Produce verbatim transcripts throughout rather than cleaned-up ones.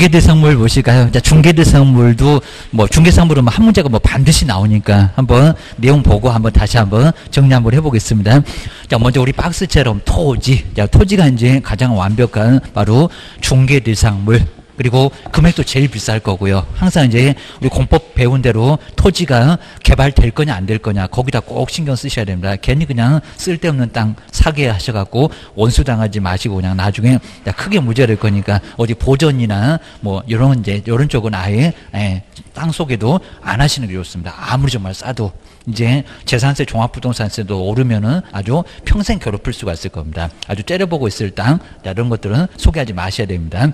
중개대상물 보실까요? 자, 중개대상물도 뭐 중개상물은 한 문제가 뭐 반드시 나오니까 한번 내용 보고 한번 다시 한번 정리 한번 해보겠습니다. 자, 먼저 우리 박스처럼 토지, 자, 토지가 이제 가장 완벽한 바로 중개대상물. 그리고 금액도 제일 비쌀 거고요. 항상 이제 우리 공법 배운 대로 토지가 개발될 거냐 안 될 거냐 거기다 꼭 신경 쓰셔야 됩니다. 괜히 그냥 쓸데없는 땅 사게 하셔갖고 원수당하지 마시고 그냥 나중에 크게 문제가 될 거니까 어디 보전이나 뭐 이런 이제 이런 쪽은 아예 예, 땅 소개도 안 하시는 게 좋습니다. 아무리 정말 싸도. 이제 재산세 종합부동산세도 오르면은 아주 평생 괴롭힐 수가 있을 겁니다. 아주 째려보고 있을 땅 이런 것들은 소개하지 마셔야 됩니다.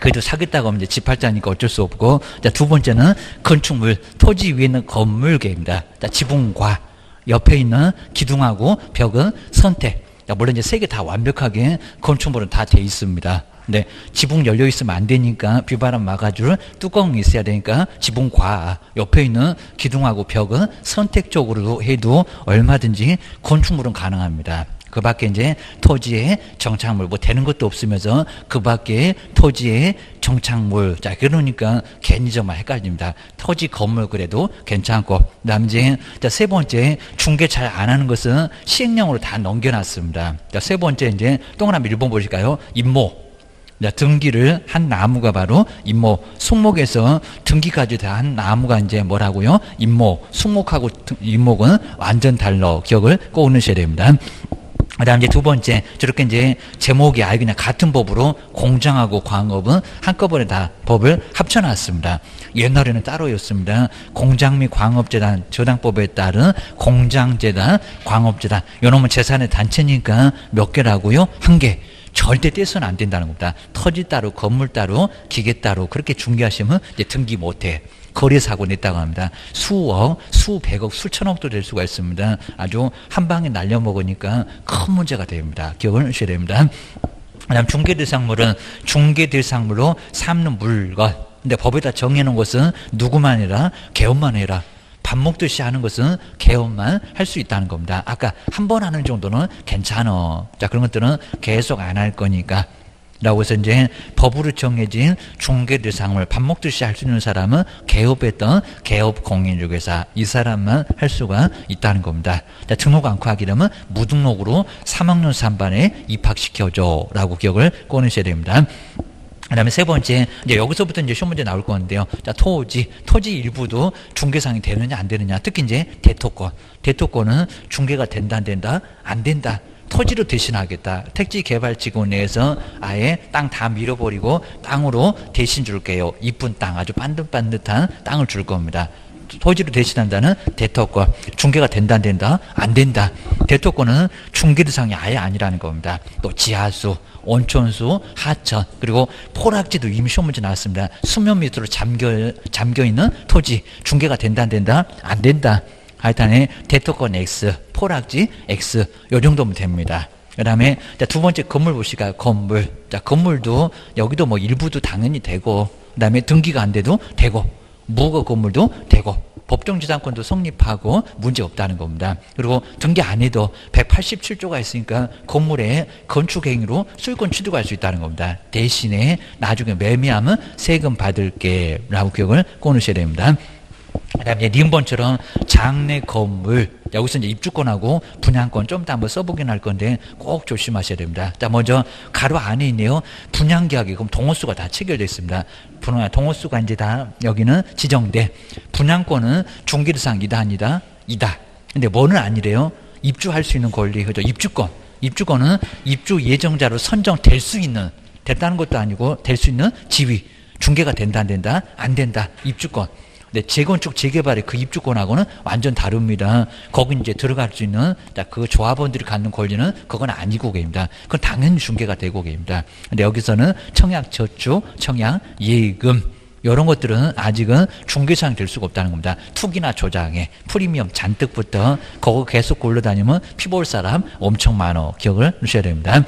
그래도 사겠다고 하면 이제 집팔자니까 어쩔 수 없고. 자, 두 번째는 건축물, 토지 위에 있는 건물계입니다. 자, 지붕과 옆에 있는 기둥하고 벽은 선택. 자, 물론 이제 세 개 다 완벽하게 건축물은 다 돼 있습니다. 네, 지붕 열려 있으면 안 되니까 비바람 막아줄 뚜껑이 있어야 되니까 지붕과 옆에 있는 기둥하고 벽은 선택적으로 해도 얼마든지 건축물은 가능합니다. 그 밖에 이제 토지의 정착물, 뭐 되는 것도 없으면서 그 밖에 토지의 정착물. 자, 그러니까 괜히 정말 헷갈립니다. 토지 건물 그래도 괜찮고. 그 다음 이제 자, 세 번째 중개 잘 안 하는 것은 시행령으로 다 넘겨놨습니다. 자, 세 번째 이제 동그라미 일 번 보실까요? 임모. 자, 등기를 한 나무가 바로 임모, 숙목에서 등기까지 다 한 나무가 이제 뭐라고요? 임모, 숙목하고 임목은 완전 달러. 기억을 꼭 넣으셔야 됩니다. 그 다음 이제 두 번째, 저렇게 이제 제목이 아예 그냥 같은 법으로 공장하고 광업은 한꺼번에 다 법을 합쳐놨습니다. 옛날에는 따로였습니다. 공장 및 광업재단, 저당법에 따른 공장재단, 광업재단. 요놈은 재산의 단체니까 몇 개라고요? 한 개. 절대 떼서는 안 된다는 겁니다. 토지 따로, 건물 따로, 기계 따로 그렇게 중개하시면 이제 등기 못해. 거래사고 냈다고 합니다. 수억, 수백억, 수천억도 될 수가 있습니다. 아주 한 방에 날려먹으니까 큰 문제가 됩니다. 기억을 하셔야 됩니다. 그다음 중개대상물은 중개대상물로 삼는 물건. 근데 법에다 정해놓은 것은 누구만 해라, 개업만 해라. 밥 먹듯이 하는 것은 개업만 할 수 있다는 겁니다. 아까 한 번 하는 정도는 괜찮어. 자, 그런 것들은 계속 안 할 거니까. 라고 해서 이제 법으로 정해진 중개대상물, 밥 먹듯이 할 수 있는 사람은 개업했던 개업공인중개사, 이 사람만 할 수가 있다는 겁니다. 자, 등록 않고 하기라면 무등록으로 삼 학년 삼 반에 입학시켜줘 라고 기억을 꺼내셔야 됩니다. 그 다음에 세 번째, 이제 여기서부터 이제 시험 문제 나올 건데요. 자, 토지, 토지 일부도 중개상이 되느냐 안 되느냐, 특히 이제 대토권. 대토권은 중개가 된다 안 된다, 안 된다. 토지로 대신하겠다. 택지개발지구 내에서 아예 땅 다 밀어버리고 땅으로 대신 줄게요. 이쁜 땅, 아주 반듯반듯한 땅을 줄 겁니다. 토지로 대신한다는 대토권. 중개가 된다 안 된다? 안 된다. 대토권은 중개대상이 아예 아니라는 겁니다. 또 지하수, 온천수, 하천, 그리고 포락지도 이미 시험 문제 나왔습니다. 수면 밑으로 잠겨, 잠겨있는 토지. 중개가 된다 안 된다? 안 된다. 하여튼 대토권 X, 포락지 X 요 정도면 됩니다. 그 다음에 두 번째 건물 보실까요? 건물. 자, 건물도 여기도 뭐 일부도 당연히 되고, 그 다음에 등기가 안 돼도 되고, 무거 건물도 되고, 법정지상권도 성립하고 문제없다는 겁니다. 그리고 등기 안 해도 백팔십칠 조가 있으니까 건물의 건축행위로 소유권 취득할 수 있다는 겁니다. 대신에 나중에 매매하면 세금 받을게 라고 기억을 꺼내셔야 됩니다. 그 다음에 니은번처럼 장래 건물. 여기서 이제 입주권하고 분양권 좀 더 한번 써보긴 할 건데 꼭 조심하셔야 됩니다. 자, 먼저 가로 안에 있네요. 분양계약이 그럼 동호수가 다 체결되어 있습니다. 분양, 동호수가 이제 다 여기는 지정돼. 분양권은 중개대상 이다 아니다? 이다. 근데 뭐는 아니래요? 입주할 수 있는 권리, 그죠? 입주권. 입주권은 입주 예정자로 선정될 수 있는, 됐다는 것도 아니고 될 수 있는 지위. 중개가 된다 안 된다? 안 된다. 입주권. 네, 재건축, 재개발의 그 입주권하고는 완전 다릅니다. 거기 이제 들어갈 수 있는, 자, 그 조합원들이 갖는 권리는 그건 아니고 계입니다. 그건 당연히 중개가 되고 계입니다. 근데 여기서는 청약저축, 청약예금, 이런 것들은 아직은 중개상이 될 수가 없다는 겁니다. 투기나 조장에 프리미엄 잔뜩부터 거기 계속 굴러다니면 피볼 사람 엄청 많어. 기억을 넣으셔야 됩니다.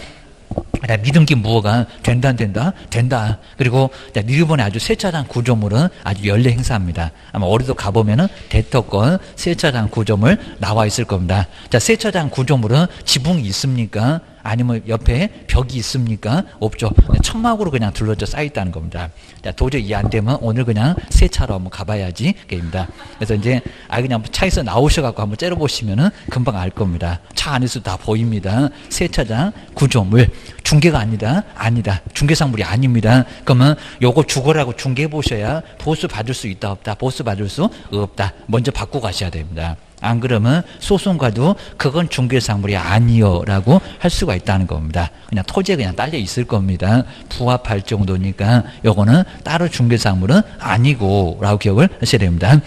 미등기 무허가 된다 안 된다? 된다. 그리고 일본의 아주 세차장 구조물은 아주 연례 행사입니다. 아마 어디도 가보면은 대토권 세차장 구조물 나와 있을 겁니다. 자, 세차장 구조물은 지붕이 있습니까? 아니면 옆에 벽이 있습니까? 없죠. 천막으로 그냥 둘러져 쌓여 있다는 겁니다. 자, 도저히 이해 안 되면 오늘 그냥 새 차로 한번 가봐야지 게입니다. 그래서 이제 아 그냥 차에서 나오셔갖고 한번 째려보시면은 금방 알 겁니다. 차 안에서 다 보입니다. 새 차장 구조물 중개가 아니다, 아니다. 중개상물이 아닙니다. 그러면 요거 주거라고 중개해 보셔야 보수 받을 수 있다 없다, 보수 받을 수 없다. 먼저 받고 가셔야 됩니다. 안 그러면 소송가도 그건 중개상물이 아니요라고 할 수가 있다는 겁니다. 그냥 토지에 그냥 딸려 있을 겁니다. 부합할 정도니까 요거는 따로 중개상물은 아니고라고 기억을 하셔야 됩니다.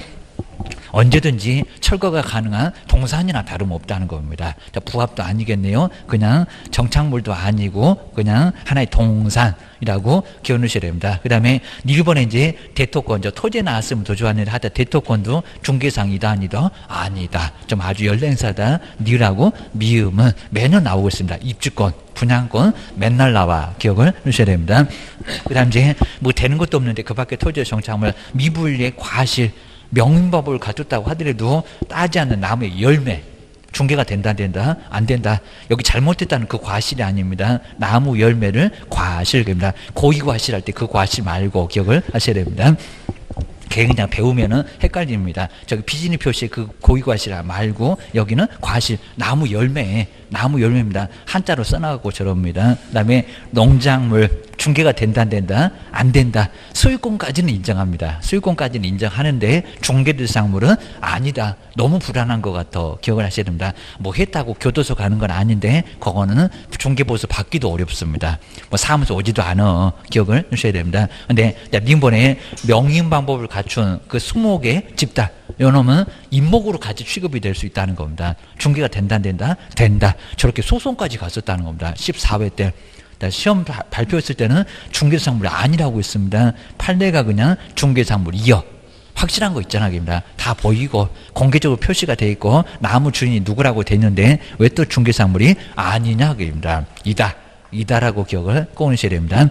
언제든지 철거가 가능한 동산이나 다름없다는 겁니다. 자, 부합도 아니겠네요. 그냥 정착물도 아니고 그냥 하나의 동산이라고 기억하셔야 됩니다. 그 다음에 일 번에 이제 대토권, 저 토지에 나왔으면 도주하느라 하다 대토권도 중개상이다 아니다 아니다. 좀 아주 연례행사다. 니라고 미음은 매년 나오고 있습니다. 입주권, 분양권 맨날 나와 기억을 하셔야 됩니다. 그 다음 이제 뭐 되는 것도 없는데 그 밖에 토지의 정착물 미분리의 과실 명인법을 갖췄다고 하더라도 따지 않는 나무의 열매 중개가 된다 안 된다 안 된다. 여기 잘못됐다는 그 과실이 아닙니다. 나무 열매를 과실입니다. 고의 과실할 때 그 과실 말고 기억을 하셔야 됩니다. 그냥 배우면은 헷갈립니다. 저기 비즈니 표시에 그 고의 과실 말고 여기는 과실 나무 열매 나무 열매입니다. 한자로 써놔갖고 저럽니다. 그다음에 농작물 중개가 된다 안 된다 안 된다. 소유권까지는 인정합니다. 소유권까지는 인정하는데 중개대상물은 아니다. 너무 불안한 것 같아 기억을 하셔야 됩니다. 뭐 했다고 교도소 가는 건 아닌데 그거는 중개보수 받기도 어렵습니다. 뭐 사무소 오지도 않아 기억을 하셔야 됩니다. 근데 민번에 명인 방법을 갖춘 그 수목의 집단 요 놈은 임목으로 같이 취급이 될 수 있다는 겁니다. 중개가 된다 안 된다 된다. 저렇게 소송까지 갔었다는 겁니다. 십사 회 때 시험 발표했을 때는 중개상물이 아니라고 했습니다. 판례가 그냥 중개상물 이어 확실한 거 있잖아요. 다 보이고 공개적으로 표시가 돼 있고 나무 주인이 누구라고 돼 있는데 왜 또 중개상물이 아니냐 그입니다. 이다 이다라고 기억을 꺼내셔야 됩니다.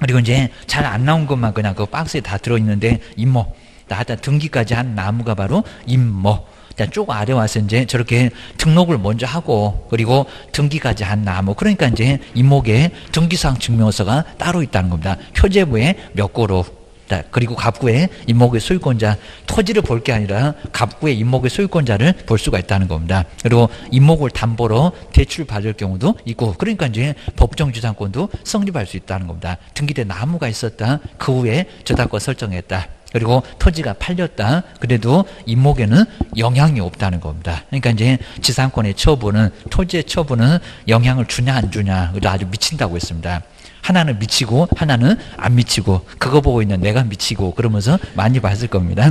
그리고 이제 잘 안 나온 것만 그냥 그 박스에 다 들어있는데 임목 나다 등기까지 한 나무가 바로 임목. 쭉 아래 와서 이제 저렇게 등록을 먼저 하고 그리고 등기까지 한 나무 그러니까 이제 임목에 등기사항 증명서가 따로 있다는 겁니다. 표제부에 몇 고루 그리고 갑구에 임목의 소유권자 토지를 볼 게 아니라 갑구에 임목의 소유권자를 볼 수가 있다는 겁니다. 그리고 임목을 담보로 대출 받을 경우도 있고 그러니까 이제 법정지상권도 성립할 수 있다는 겁니다. 등기된 나무가 있었다 그 후에 저당권 설정했다. 그리고 토지가 팔렸다. 그래도 임목에는 영향이 없다는 겁니다. 그러니까 이제 지상권의 처분은 토지의 처분은 영향을 주냐 안 주냐 아주 미친다고 했습니다. 하나는 미치고 하나는 안 미치고 그거 보고 있는 내가 미치고 그러면서 많이 봤을 겁니다.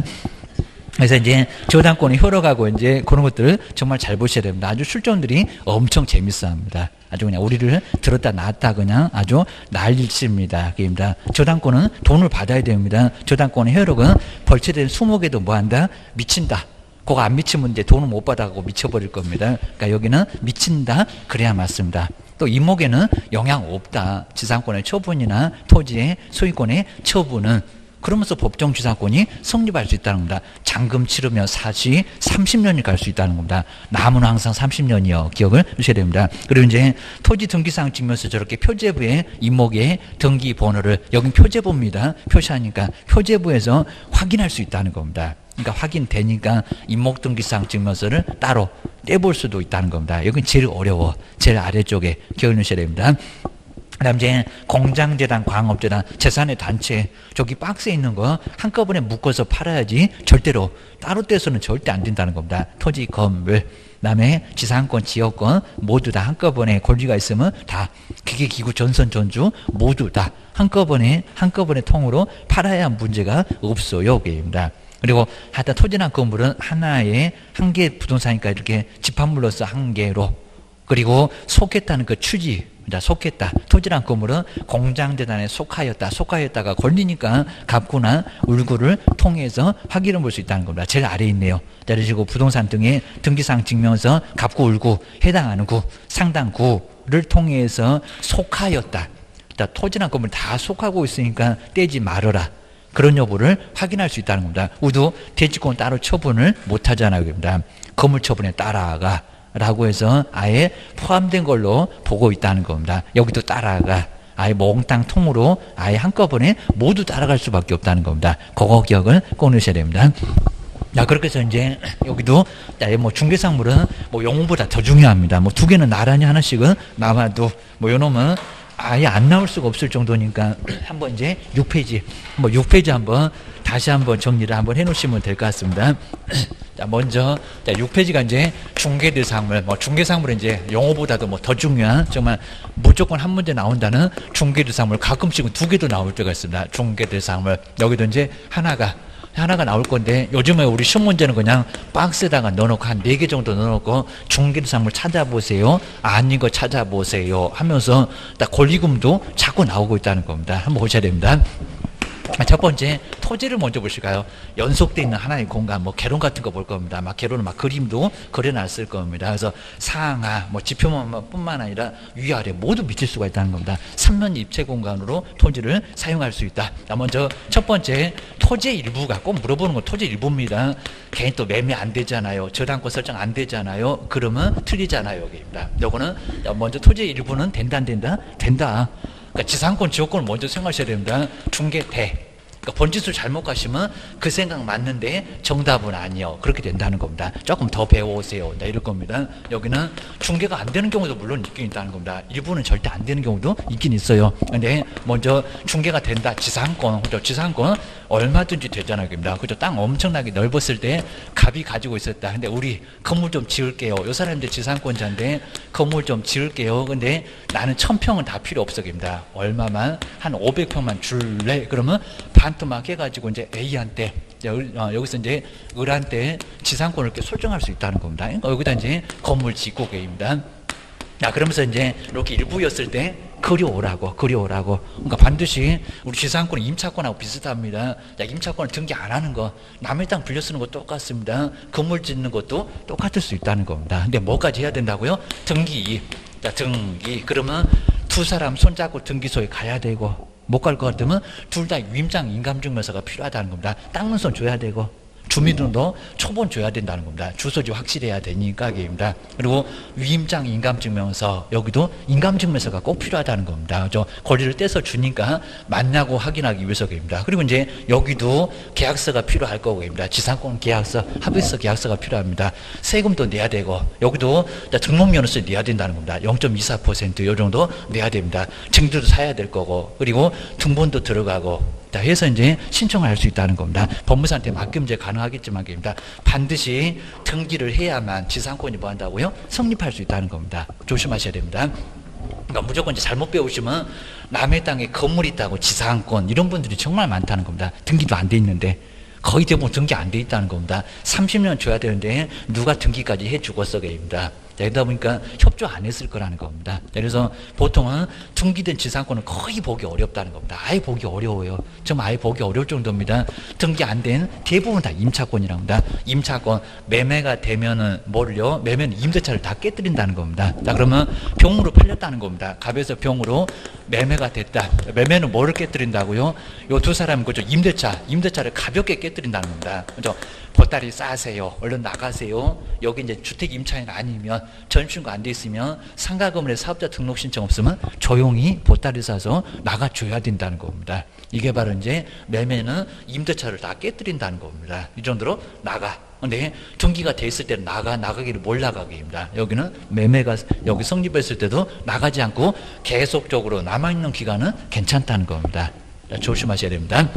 그래서 이제 저당권의 효력하고 이제 그런 것들을 정말 잘 보셔야 됩니다. 아주 출전들이 엄청 재밌어합니다. 아주 그냥 우리를 들었다 놨다 그냥 아주 난리칩니다. 그입니다. 저당권은 돈을 받아야 됩니다. 저당권의 효력은 벌채된 수목에도 뭐한다? 미친다. 그거 안 미치면 이제 돈을 못 받아가고 미쳐버릴 겁니다. 그러니까 여기는 미친다 그래야 맞습니다. 또 임목에는 영향 없다. 지상권의 처분이나 토지의 소유권의 처분은 그러면서 법정지상권이 성립할 수 있다는 겁니다. 잔금 치르면 사시 삼십 년이 갈 수 있다는 겁니다. 나무는 항상 삼십 년이요. 기억을 주셔야 됩니다. 그리고 이제 토지 등기사항 증명서 저렇게 표제부에 임목의 등기 번호를 여긴 표제부입니다. 표시하니까 표제부에서 확인할 수 있다는 겁니다. 그러니까 확인되니까 임목 등기사항 증명서를 따로 떼볼 수도 있다는 겁니다. 여긴 제일 어려워. 제일 아래쪽에 기억을 주셔야 됩니다. 그 다음 이제 공장재단, 광업재단, 재산의 단체 저기 박스에 있는 거 한꺼번에 묶어서 팔아야지 절대로 따로 떼서는 절대 안 된다는 겁니다. 토지, 건물, 그다음에 지상권, 지역권 모두 다 한꺼번에 권리가 있으면 다 기계기구, 전선, 전주 모두 다 한꺼번에 한꺼번에 통으로 팔아야 문제가 없어요. 게입니다. 그리고 하여튼 토지나 건물은 하나의 한 개 부동산이니까 이렇게 집합물로서 한 개로 그리고 속했다는 그 취지 자, 속했다. 토지랑 건물은 공장재단에 속하였다. 속하였다가 걸리니까 갑구나 울구를 통해서 확인을 볼 수 있다는 겁니다. 제일 아래에 있네요. 자, 그리고 부동산 등의 등기사항 증명서 갑구 울구 해당하는 구 상당구를 통해서 속하였다. 자, 토지랑 건물 다 속하고 있으니까 떼지 말아라. 그런 여부를 확인할 수 있다는 겁니다. 우도 대지권 따로 처분을 못하잖아요. 겁니다. 건물 처분에 따라가 라고 해서 아예 포함된 걸로 보고 있다는 겁니다. 여기도 따라가. 아예 몽땅 통으로 아예 한꺼번에 모두 따라갈 수밖에 없다는 겁니다. 그거 기억을 꼭 넣으셔야 됩니다. 자, 그렇게 해서 이제 여기도 뭐 중개상물은 뭐 용어보다 더 중요합니다. 뭐 두 개는 나란히 하나씩은 나와도 뭐 요놈은 아예 안 나올 수가 없을 정도니까 한번 이제 육 페이지, 뭐 육 페이지 한번 다시 한번 정리를 한번 해놓으시면 될 것 같습니다. 자, 먼저 자, 육 페이지가 이제 중개대상물, 뭐 중개상물은 이제 용어보다도 뭐 더 중요한 정말 무조건 한 문제 나온다는 중개대상물, 가끔씩은 두 개도 나올 때가 있습니다. 중개대상물 여기도 이제 하나가 하나가 나올 건데 요즘에 우리 시험 문제는 그냥 박스에다가 넣어놓고 한 네 개 정도 넣어놓고 중개대상물 찾아보세요. 아닌 거 찾아보세요 하면서 딱 권리금도 자꾸 나오고 있다는 겁니다. 한번 보셔야 됩니다. 첫 번째 토지를 먼저 보실까요? 연속돼 있는 하나의 공간, 뭐 개론 같은 거 볼 겁니다. 막 개론은 막 그림도 그려놨을 겁니다. 그래서 상하, 뭐 지표면뿐만 아니라 위아래 모두 미칠 수가 있다는 겁니다. 삼면 입체 공간으로 토지를 사용할 수 있다. 먼저 첫 번째 토지 일부가 꼭 물어보는 건 토지 일부입니다. 괜히 또 매매 안 되잖아요. 저당권 설정 안 되잖아요. 그러면 틀리잖아요. 여기입니다. 요거는 먼저 토지 일부는 된다 안 된다? 된다. 그러니까 지상권, 지역권을 먼저 생각하셔야 됩니다. 중개대. 그러니까 번지수 잘못 가시면 그 생각 맞는데 정답은 아니요. 그렇게 된다는 겁니다. 조금 더 배워오세요. 이럴 겁니다. 여기는 중개가 안 되는 경우도 물론 있긴 있다는 겁니다. 일부는 절대 안 되는 경우도 있긴 있어요. 근데 먼저 중개가 된다. 지상권. 그죠? 지상권 얼마든지 되잖아요. 그죠? 땅 엄청나게 넓었을 때 갑이 가지고 있었다. 근데 우리 건물 좀 지을게요. 요 사람들 지상권자인데 건물 좀 지을게요. 근데 나는 천 평은 다 필요 없어. 그입니다. 얼마만? 한 오백 평만 줄래? 그러면 반 막 해가지고 이제 A한테 여기서 이제 을한테 지상권을 이렇게 설정할 수 있다는 겁니다. 그러니까 여기다 이제 건물 짓고 계입니다. 자, 그러면서 이제 이렇게 일부였을 때 그려오라고, 그려오라고. 그러니까 반드시 우리 지상권은 임차권하고 비슷합니다. 자, 임차권을 등기 안 하는 거, 남의 땅 빌려 쓰는 거 똑같습니다. 건물 짓는 것도 똑같을 수 있다는 겁니다. 근데 뭐까지 해야 된다고요? 등기. 자, 등기. 그러면 두 사람 손잡고 등기소에 가야 되고. 못 갈 것 같으면 둘 다 위임장 인감증명서가 필요하다는 겁니다. 땅문서 줘야 되고 주민등록 초본 줘야 된다는 겁니다. 주소지 확실해야 되니까 입니다. 그리고 위임장 인감증명서 여기도 인감증명서가 꼭 필요하다는 겁니다. 저 권리를 떼서 주니까 맞냐고 확인하기 위해서입니다. 그리고 이제 여기도 계약서가 필요할 거고입니다. 지상권 계약서, 합의서 계약서가 필요합니다. 세금도 내야 되고 여기도 등록면허세 내야 된다는 겁니다. 영 점 이사 퍼센트 요 정도 내야 됩니다. 증조도 사야 될 거고 그리고 등본도 들어가고. 해서 이제 신청을 할 수 있다는 겁니다. 법무사한테 맡김제 가능하겠지만 겁니다. 반드시 등기를 해야만 지상권이 뭐 한다고요? 성립할 수 있다는 겁니다. 조심하셔야 됩니다. 그러니까 무조건 이제 잘못 배우시면 남의 땅에 건물이 있다고 지상권 이런 분들이 정말 많다는 겁니다. 등기도 안 돼 있는데. 거의 대부분 등기 안 돼 있다는 겁니다. 삼십 년 줘야 되는데 누가 등기까지 해주고서 계입니다. 그러다 보니까 협조 안 했을 거라는 겁니다. 그래서 보통은 등기된 지상권은 거의 보기 어렵다는 겁니다. 아예 보기 어려워요. 정말 아예 보기 어려울 정도입니다. 등기 안 된 대부분 다 임차권이랍니다. 임차권 매매가 되면은 뭘요? 매매는 임대차를 다 깨뜨린다는 겁니다. 자, 그러면 병으로 팔렸다는 겁니다. 갑에서 병으로 매매가 됐다. 매매는 뭐를 깨뜨린다고요? 요 두 사람은 그죠? 임대차, 임대차를 가볍게 깨뜨린다는 겁니다. 그죠? 보따리 싸세요. 얼른 나가세요. 여기 이제 주택 임차인 아니면 전신고 안 돼 있으면 상가 건물에 사업자 등록 신청 없으면 조용히 보따리 싸서 나가줘야 된다는 겁니다. 이게 바로 이제 매매는 임대차를 다 깨뜨린다는 겁니다. 이 정도로 나가. 근데 등기가 돼 있을 때는 나가, 나가기를 뭘 나가기입니다. 여기는 매매가 여기 성립했을 때도 나가지 않고 계속적으로 남아있는 기간은 괜찮다는 겁니다. 자, 조심하셔야 됩니다.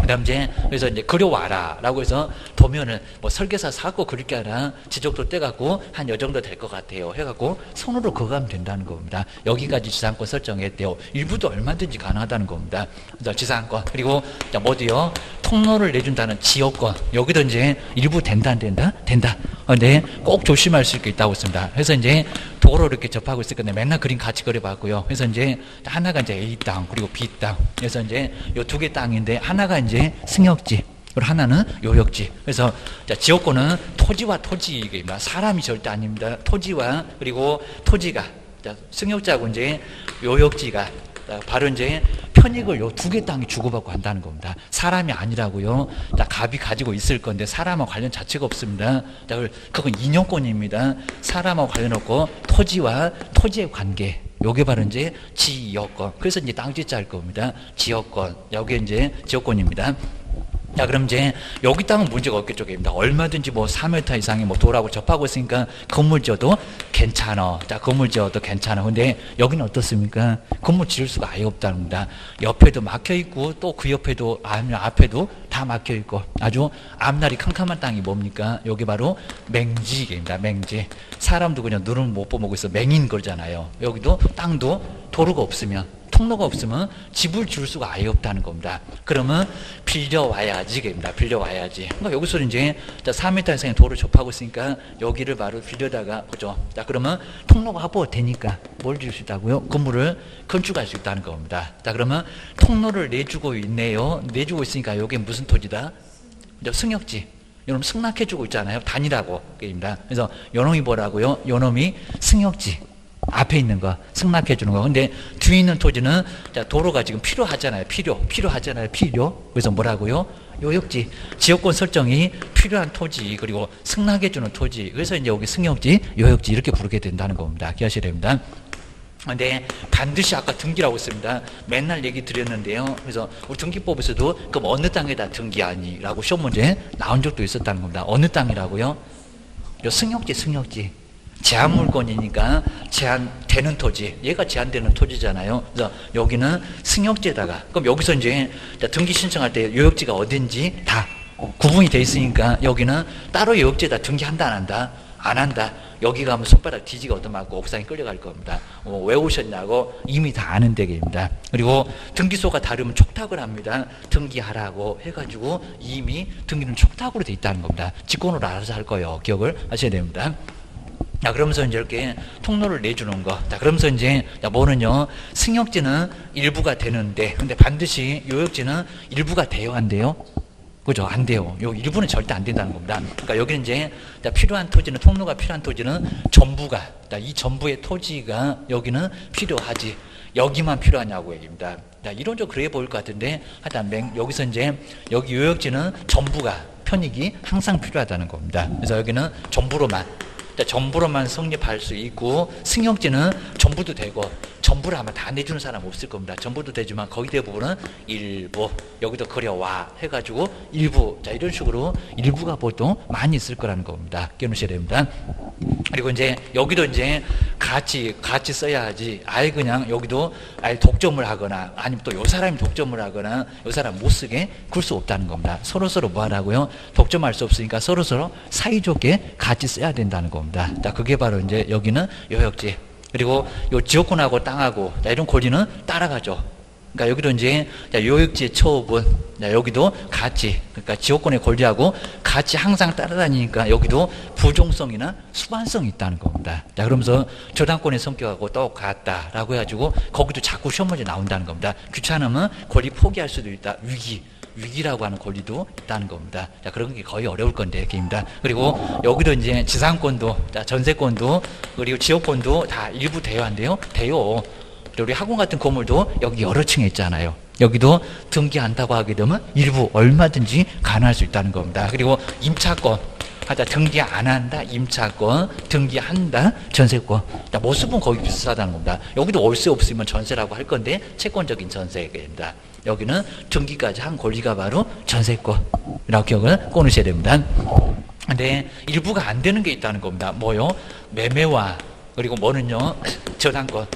그 다음 이제 그래서 이제 그려와라 라고 해서 도면을 뭐 설계사 사고 그릴 게 아니라 지적도 떼갖고 한 요 정도 될 것 같아요 해갖고 손으로 그어가면 된다는 겁니다. 여기까지 지상권 설정했대요. 일부도 얼마든지 가능하다는 겁니다. 지상권 그리고 뭐지요? 통로를 내준다는 지역권 여기도 이제 일부 된다 안 된다? 된다. 근데 꼭 조심할 수 있다고 했습니다. 그래서 이제 도로 이렇게 접하고 있을 건데 맨날 그림 같이 그려봤고요. 그래서 이제 하나가 이제 A 땅 그리고 B 땅 그래서 이제 요 두 개 땅인데 하나가 이제 승역지 그리고 하나는 요역지. 그래서 자, 지역권은 토지와 토지입니다. 사람이 절대 아닙니다. 토지와 그리고 토지가 자, 승역지하고 이제 요역지가 바른제의 편익을 요 두 개 땅이 주고받고 한다는 겁니다. 사람이 아니라고요. 다 갑이 가지고 있을 건데 사람하고 관련 자체가 없습니다. 그건 인용권입니다. 사람하고 관련 없고 토지와 토지의 관계. 요게 바로 이제 지역권. 그래서 이제 땅지자 할 겁니다. 지역권. 여기 이제 지역권입니다. 자, 그럼 이제 여기 땅은 문제가 없게 쪽입니다. 얼마든지 뭐 삼 미터 이상의 뭐 도라고 접하고 있으니까 건물 지어도 괜찮아. 자, 건물 지어도 괜찮아. 근데 여기는 어떻습니까? 건물 지을 수가 아예 없다는 겁니다. 옆에도 막혀 있고 또 그 옆에도 아니면 앞에도 다 막혀 있고 아주 앞날이 캄캄한 땅이 뭡니까? 여기 바로 맹지입니다. 맹지. 사람도 그냥 눈은 못 보고 있어 맹인 거잖아요. 여기도 땅도 도로가 없으면 통로가 없으면 집을 지을 수가 아예 없다는 겁니다. 그러면 빌려와야지, 됩니다. 빌려와야지. 그러니까 여기서 이제 사 미터 이상의 도를 접하고 있으니까 여기를 바로 빌려다가, 그죠? 자, 그러면 통로가 확보되니까 뭘 지을 수 있다고요? 건물을 건축할 수 있다는 겁니다. 자, 그러면 통로를 내주고 있네요. 내주고 있으니까 여기 무슨 토지다? 승역지. 요놈 승낙해주고 있잖아요. 단이라고. 게임입니다. 그래서 요놈이 뭐라고요? 요놈이 승역지. 앞에 있는 거 승낙해 주는 거. 근데 뒤에 있는 토지는 자, 도로가 지금 필요하잖아요. 필요 필요하잖아요. 필요. 그래서 뭐라고요? 요역지 지역권 설정이 필요한 토지 그리고 승낙해 주는 토지. 그래서 이제 여기 승역지, 요역지 이렇게 부르게 된다는 겁니다. 기억하셔야 됩니다. 근데 반드시 아까 등기라고 했습니다. 맨날 얘기 드렸는데요. 그래서 우리 등기법에서도 그럼 어느 땅에다 등기하니라고 시험 문제 나온 적도 있었다는 겁니다. 어느 땅이라고요? 요 승역지, 승역지. 제한물권이니까 제한되는 토지, 얘가 제한되는 토지잖아요. 그래서 여기는 승역지에다가, 그럼 여기서 이제 등기 신청할 때 요역지가 어딘지 다 구분이 돼 있으니까 여기는 따로 요역지에다 등기한다 안 한다? 안 한다. 여기 가면 손바닥 뒤지게 얻어맞고 옥상에 끌려갈 겁니다. 어, 왜 오셨냐고 이미 다 아는 데입니다. 그리고 등기소가 다르면 촉탁을 합니다. 등기하라고 해가지고 이미 등기는 촉탁으로 돼 있다는 겁니다. 직권으로 알아서 할 거예요. 기억을 하셔야 됩니다. 자, 그러면서 이제 이렇게 통로를 내주는 거. 자, 그러면서 이제, 자, 뭐는요? 승역지는 일부가 되는데, 근데 반드시 요역지는 일부가 돼요, 안 돼요? 그죠? 안 돼요. 요 일부는 절대 안 된다는 겁니다. 그러니까 여기 이제, 자, 필요한 토지는, 통로가 필요한 토지는 전부가, 자, 이 전부의 토지가 여기는 필요하지. 여기만 필요하냐고 얘기입니다. 자, 이론적으로 그래 보일 것 같은데, 하여튼, 맹, 여기서 이제, 여기 요역지는 전부가, 편익이 항상 필요하다는 겁니다. 그래서 여기는 전부로만. 자, 전부로만 성립할 수 있고 승역지는 전부도 되고 전부를 아마 다 내주는 사람 없을 겁니다. 전부도 되지만 거의 대부분은 일부 여기도 그려와 해가지고 일부 자 이런 식으로 일부가 보통 많이 있을 거라는 겁니다. 깨우셔야 됩니다. 그리고 이제 여기도 이제 같이 같이 써야 하지 아예 그냥 여기도 아예 독점을 하거나 아니면 또 요 사람이 독점을 하거나 요 사람 못 쓰게 굴 수 없다는 겁니다. 서로서로 뭐 하라고요? 독점할 수 없으니까 서로서로 사이좋게 같이 써야 된다는 겁니다. 자, 그게 바로 이제 여기는 요역지 그리고 요 지역권하고 땅하고 자, 이런 권리는 따라가죠. 그러니까 여기도 이제 자, 요역지의 처분 자, 여기도 같이 그러니까 지역권의 권리하고 같이 항상 따라다니니까 여기도 부종성이나 수반성이 있다는 겁니다. 자, 그러면서 저당권의 성격하고 똑같다라고 해가지고 거기도 자꾸 시험 문제 나온다는 겁니다. 귀찮으면 권리 포기할 수도 있다. 위기. 위기라고 하는 권리도 있다는 겁니다. 자, 그런 게 거의 어려울 건데, 게임입니다. 그리고 여기도 이제 지상권도, 자, 전세권도, 그리고 지역권도 다 일부 대여 안 돼요? 대여. 그리고 우리 학원 같은 건물도 여기 여러 층에 있잖아요. 여기도 등기한다고 하게 되면 일부 얼마든지 가능할 수 있다는 겁니다. 그리고 임차권. 하자 등기 안 한다 임차권 등기한다 전세권 자, 모습은 거의 비슷하다는 겁니다. 여기도 월세 없으면 전세라고 할 건데 채권적인 전세입니다. 여기는 등기까지 한 권리가 바로 전세권이라고 기억을 꺼내셔야 됩니다. 근데 일부가 안 되는 게 있다는 겁니다. 뭐요? 매매와 그리고 뭐는요? 저당권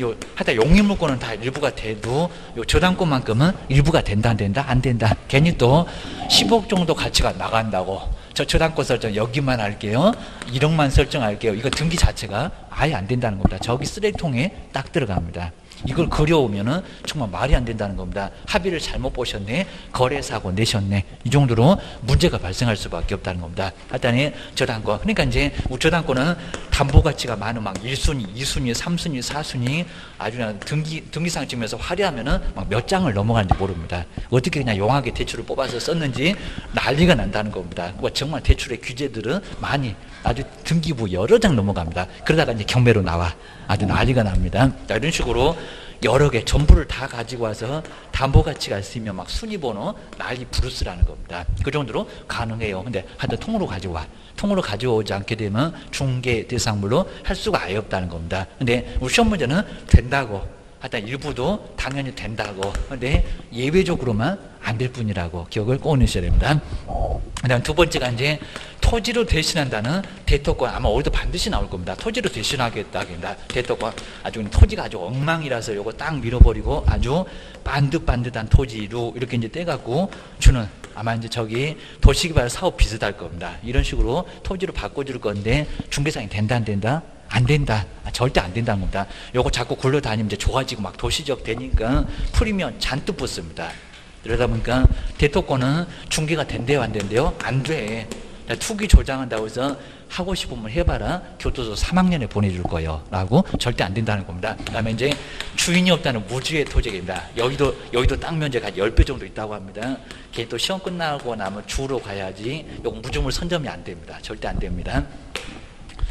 요, 하여튼 용인물권은 다 일부가 돼도 요 저당권만큼은 일부가 된다 안 된다 안 된다 괜히 또 십억 정도 가치가 나간다고 저 저당권 설정 여기만 할게요 일억만 설정할게요 이거 등기 자체가 아예 안 된다는 겁니다. 저기 쓰레기통에 딱 들어갑니다. 이걸 그려오면은 정말 말이 안 된다는 겁니다. 합의를 잘못 보셨네 거래사고 내셨네 이 정도로 문제가 발생할 수밖에 없다는 겁니다. 하여튼 저당권 그러니까 이제 저당권은 담보가치가 많은 막 일 순위 이 순위 삼 순위 사 순위 아주 그냥 등기, 등기상 증명서 화려하면은 막 몇 장을 넘어가는지 모릅니다. 어떻게 그냥 용하게 대출을 뽑아서 썼는지 난리가 난다는 겁니다. 정말 대출의 규제들은 많이 아주 등기부 여러 장 넘어갑니다. 그러다가 이제 경매로 나와 아주 난리가 납니다. 자, 이런 식으로 여러 개 전부를 다 가지고 와서 담보 가치가 있으면 막 순위번호 난리 부르스라는 겁니다. 그 정도로 가능해요. 근데 하여튼 통으로 가지고 와. 통으로 가져오지 않게 되면 중개 대상물로 할 수가 아예 없다는 겁니다. 근데 우리 시험 문제는 된다고. 하여튼 일부도 당연히 된다고. 근데 예외적으로만 안 될 뿐이라고 기억을 꺼내셔야 됩니다. 그 다음 두 번째가 이제 토지로 대신한다는 대토권. 아마 오늘도 반드시 나올 겁니다. 토지로 대신하겠다. 대토권. 아주 토지가 아주 엉망이라서 요거 딱 밀어버리고 아주 반듯반듯한 토지로 이렇게 이제 떼갖고 주는. 아마 이제 저기 도시개발 사업 비슷할 겁니다. 이런 식으로 토지로 바꿔줄 건데 중개상이 된다 안 된다? 안 된다. 아, 절대 안 된다는 겁니다. 요거 자꾸 굴러다니면 이제 좋아지고 막 도시적 되니까 프리미엄 잔뜩 붙습니다. 그러다 보니까 대토권은 중개가 된대요, 안 된대요? 안 돼. 투기 조장한다고 해서 하고 싶으면 해봐라. 교도소 삼 학년에 보내줄 거예요. 라고 절대 안 된다는 겁니다. 그 다음에 이제 주인이 없다는 무주의 토지입니다. 여의도, 여의도 땅 면적이 십 배 정도 있다고 합니다. 걔 또 시험 끝나고 나면 주로 가야지 요거 무주물 선점이 안 됩니다. 절대 안 됩니다.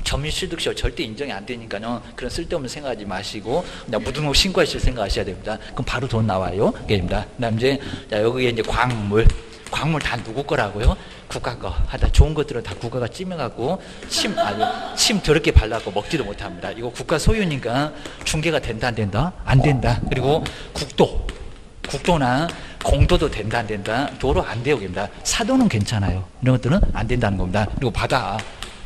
점유취득시효 절대 인정이 안 되니까요. 그런 쓸데없는 생각하지 마시고 그냥 무등록 신고하실 생각하셔야 됩니다. 그럼 바로 돈 나와요. 그게입니다. 그다음 이제 자, 여기에 이제 광물, 광물 다 누구 거라고요? 국가 거. 하다 좋은 것들은 다 국가가 찜해갖고 침 아주 침 더럽게 발라갖고 먹지도 못합니다. 이거 국가 소유니까 중개가 된다 안 된다? 안 된다. 그리고 국도, 국도나 공도도 된다 안 된다? 도로 안 돼요. 그게입니다. 사도는 괜찮아요. 이런 것들은 안 된다는 겁니다. 그리고 바다.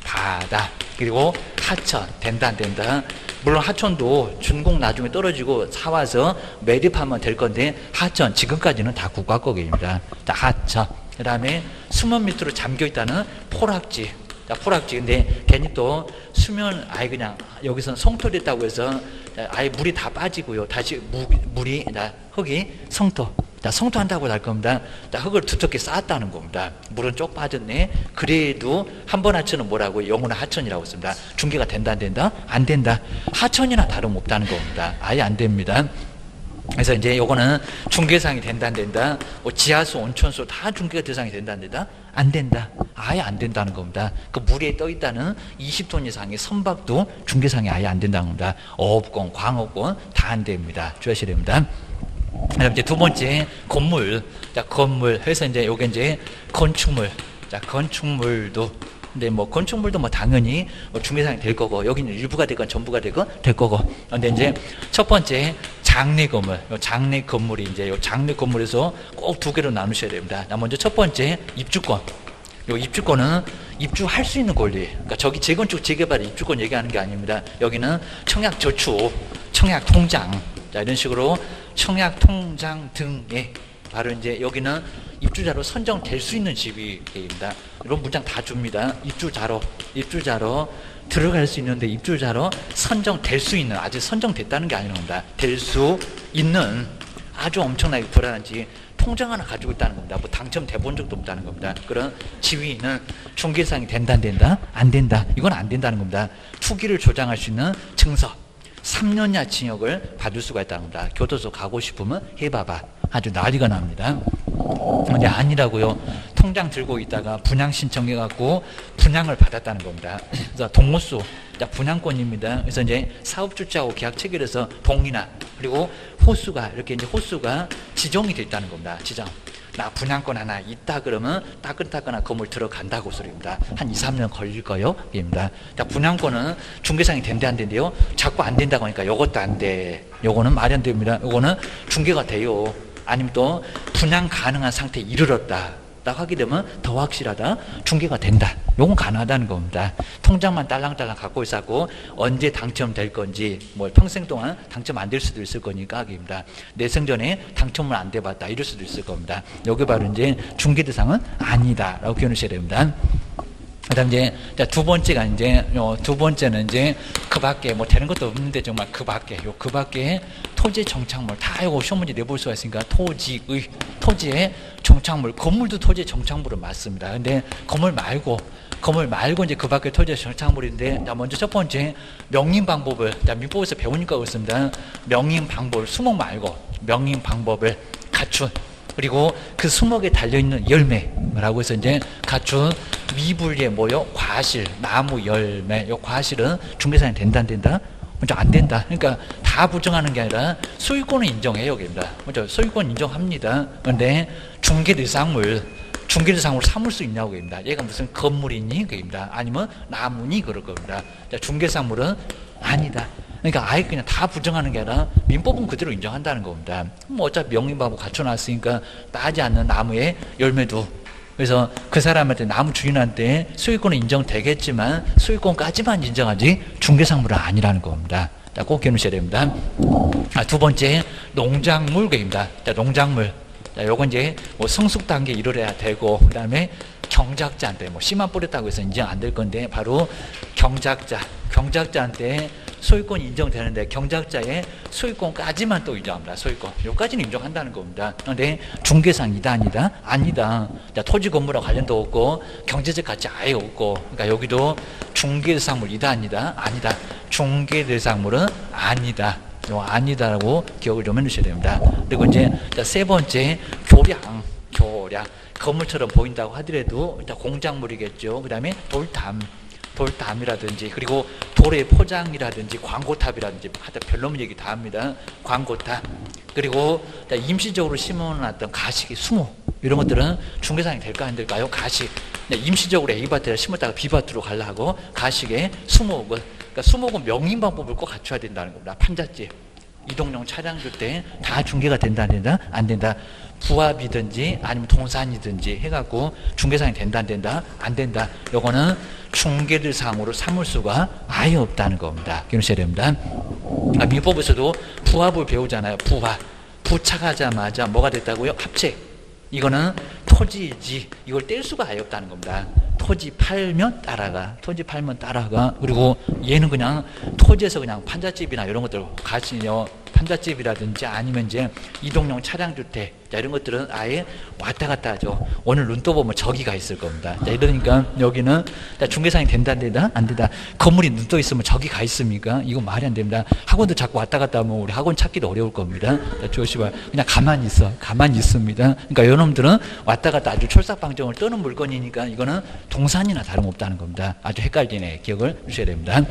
바다. 그리고 하천 된다 안 된다? 물론 하천도 준공 나중에 떨어지고 사와서 매립하면 될 건데 하천 지금까지는 다 국가 거기입니다. 자, 하천. 그 다음에 수면 밑으로 잠겨있다는 포락지. 자, 포락지. 근데 괜히 또 수면 아예 그냥 여기서는 성토됐다고 해서 아예 물이 다 빠지고요. 다시 무, 물이 자, 흙이 성토. 자, 성토한다고 할 겁니다. 자, 흙을 두텁게 쌓았다는 겁니다. 물은 쪽 빠졌네. 그래도 한 번 하천은 뭐라고? 영원한 하천이라고 씁니다. 중개가 된다 안 된다? 안 된다. 하천이나 다름없다는 겁니다. 아예 안 됩니다. 그래서 이제 요거는 중개상이 된다 안 된다? 뭐 지하수, 온천수 다 중개가 대상이 된다 안 된다? 안 된다. 아예 안 된다는 겁니다. 그 물에 떠있다는 이십 톤 이상의 선박도 중개상이 아예 안 된다는 겁니다. 어업권, 광업권 다 안 됩니다. 주의하셔야 됩니다. 이제 두 번째 건물, 자 건물 해서 이제 요게 이제 건축물, 자 건축물도 근데 뭐 건축물도 뭐 당연히 뭐 중개상이 될 거고 여기는 일부가 되건 전부가 되건 될 거고. 근데 이제 첫 번째 장래 건물, 요 장래 건물이 이제 요 장래 건물에서 꼭 두 개로 나누셔야 됩니다. 나 먼저 첫 번째 입주권, 요 입주권은 입주할 수 있는 권리. 그러니까 저기 재건축 재개발 입주권 얘기하는 게 아닙니다. 여기는 청약 저축, 청약 통장, 자 이런 식으로. 청약 통장 등에 바로 이제 여기는 입주자로 선정될 수 있는 집입니다. 이런 문장 다 줍니다. 입주자로 입주자로 들어갈 수 있는데 입주자로 선정될 수 있는 아직 선정됐다는 게 아닌 겁니다. 될 수 있는 아주 엄청나게 불안한 집 통장 하나 가지고 있다는 겁니다. 뭐 당첨돼 본 적도 없다는 겁니다. 그런 지위는 중개상이 된다 안 된다? 안 된다. 이건 안 된다는 겁니다. 투기를 조장할 수 있는 증서. 삼 년 이하 징역을 받을 수가 있다는 겁니다. 교도소 가고 싶으면 해봐봐. 아주 난리가 납니다. 근데 아니라고요. 통장 들고 있다가 분양 신청해갖고 분양을 받았다는 겁니다. 그래서 동호수, 분양권입니다. 그래서 이제 사업주체하고 계약 체결해서 동의나 그리고 호수가 이렇게 이제 호수가 지정이 돼 있다는 겁니다. 지정. 나 분양권 하나 있다 그러면 따끈따끈한 건물 들어간다고 소리입니다. 한 이, 삼 년 걸릴 거요. 입니다. 자, 분양권은 중개상이 된대 안 된대요. 자꾸 안 된다고 하니까 요것도 안 돼. 요거는 말이 안 됩니다. 요거는 중개가 돼요. 아니면 또 분양 가능한 상태에 이르렀다. 딱 하게 되면 더 확실하다. 중개가 된다. 요건 가능하다는 겁니다. 통장만 딸랑딸랑 갖고 있었고 언제 당첨될 건지 뭐 평생 동안 당첨 안 될 수도 있을 거니까 입니다. 내 생전에 당첨을 안 돼봤다 이럴 수도 있을 겁니다. 여기 바로 이제 중개 대상은 아니다라고 표현하셔야 됩니다. 그다음 이제 두 번째가 이제 두 번째는 이제 그밖에 뭐 되는 것도 없는데 정말 그밖에 요 그밖에 토지 정착물 다 요거 시험 문제 내볼 수가 있으니까 토지의 토지의 정착물 건물도 토지 정착물은 맞습니다. 근데 건물 말고 건물 말고 이제 그밖에 토지 정착물인데 자 먼저 첫 번째 명인 방법을 자 민법에서 배우니까 그렇습니다. 명인 방법을 수목 말고 명인 방법을 갖춘. 그리고 그 수목에 달려있는 열매라고 해서 이제 갖춘 미분리에 뭐요? 과실, 나무 열매. 요 과실은 중개상이 된다 안 된다? 먼저 안 된다. 그러니까 다 부정하는 게 아니라 소유권은 인정해요. 여기입니다. 먼저 소유권 인정합니다. 그런데 중개대상물, 중개대상으로 삼을 수 있냐고 그입니다. 얘가 무슨 건물이니? 그입니다. 아니면 나무니? 그럴 겁니다. 중개상물은 아니다. 그러니까 아예 그냥 다 부정하는 게 아니라 민법은 그대로 인정한다는 겁니다. 뭐 어차피 명리법하고 갖춰놨으니까 따지 않는 나무의 열매도, 그래서 그 사람한테, 나무 주인한테 소유권은 인정되겠지만 소유권까지만 인정하지 중개상물은 아니라는 겁니다. 자, 꼭 기억하셔야 됩니다. 아, 두 번째, 농작물입니다. 자, 농작물. 자, 요건 이제 뭐 성숙 단계 이르러야 되고, 그 다음에 경작자한테, 뭐 씨만 뿌렸다고 해서 인정 안 될 건데, 바로 경작자. 경작자한테 소유권 인정되는데, 경작자의 소유권까지만 또 인정합니다. 소유권. 요까지는 인정한다는 겁니다. 그런데 중개상이다, 아니다? 아니다. 자, 토지 건물하고 관련도 없고, 경제적 가치 아예 없고, 그러니까 여기도 중개대상물이다, 아니다? 아니다. 중개대상물은 아니다. 요 아니다라고 기억을 좀 해주셔야 됩니다. 그리고 이제 자, 세 번째, 교량. 교량. 건물처럼 보인다고 하더라도 일단 공작물이겠죠. 그 다음에 돌담. 돌담이라든지, 그리고 돌의 포장이라든지, 광고탑이라든지, 하여튼 별놈 얘기 다 합니다. 광고탑. 그리고 임시적으로 심어놨던 가식이 수모, 이런 것들은 중개상이 될까 안 될까요? 가식. 임시적으로 A밭에 심었다가 B밭으로 가려고 가식의 수목은, 그러니까 수목은 명인방법을 꼭 갖춰야 된다는 겁니다. 판잣집, 이동용 차량 줄 때 다 중개가 된다, 안 된다? 안 된다. 부합이든지 아니면 동산이든지 해갖고 중개상이 된다, 안 된다? 안 된다. 요거는 중개대상으로 삼을 수가 아예 없다는 겁니다. 기억하셔야 됩니다. 그러니까 민법에서도 부합을 배우잖아요. 부합. 부착하자마자 뭐가 됐다고요? 합책. 이거는 토지이지 이걸 뗄 수가 아예 없다는 겁니다. 토지 팔면 따라가. 토지 팔면 따라가. 그리고 얘는 그냥 토지에서 그냥 판잣집이나 이런 것들, 가시요 판잣집이라든지 아니면 이제 이동용 차량주택, 자, 이런 것들은 아예 왔다 갔다 하죠. 오늘 눈 떠보면 저기가 있을 겁니다. 자, 이러니까 여기는 자, 중개상이 된다, 안 된다? 안 된다. 건물이 눈 떠 있으면 저기가 있습니까? 이건 말이 안 됩니다. 학원도 자꾸 왔다 갔다 하면 우리 학원 찾기도 어려울 겁니다. 자, 조심하 그냥 가만히 있어. 가만히 있습니다. 그러니까 요놈들은 왔다 갔다 아주 철사방정을 떠는 물건이니까 이거는 동산이나 다름없다는 겁니다. 아주 헷갈리네. 기억을 주셔야 됩니다.